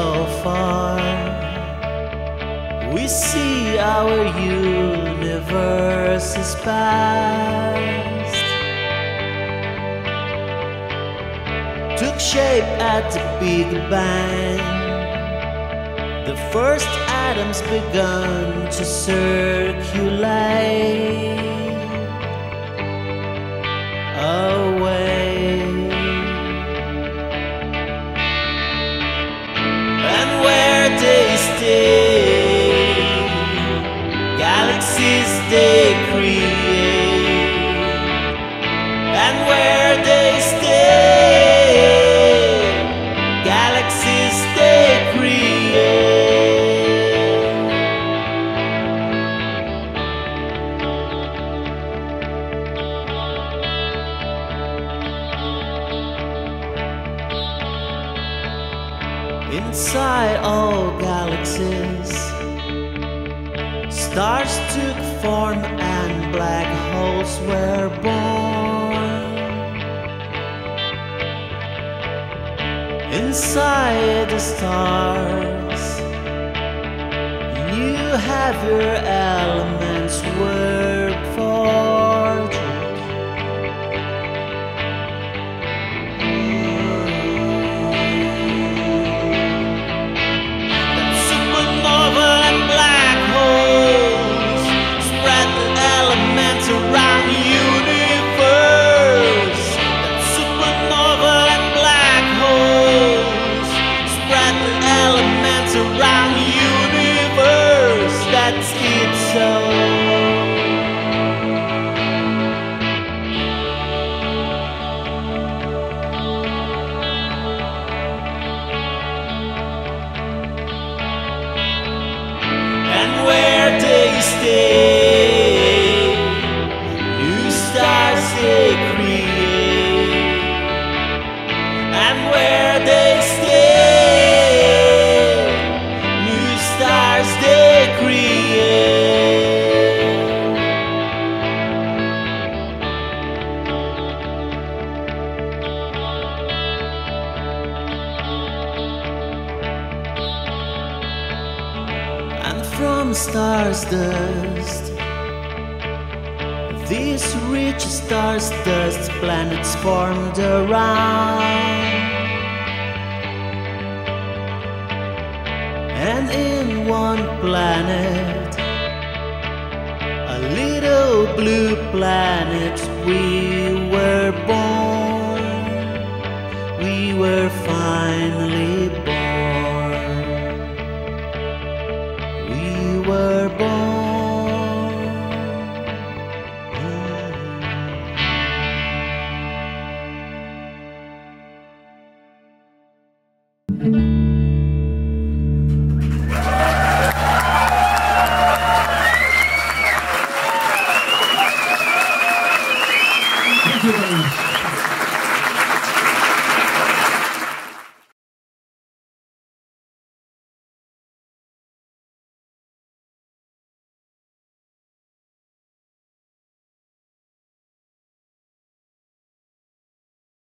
so far, we see our universe is past. Took shape at the Big Bang, the first atoms begun to circulate away. Galaxies they create, and where they stay, galaxies they create. Inside all galaxies, stars took form and black holes were born. Inside the stars, new heavier elements were forged. From stars' dust, these rich stars' dust, planets formed around, and in one planet, a little blue planet, we were born. We were finally born. We were born.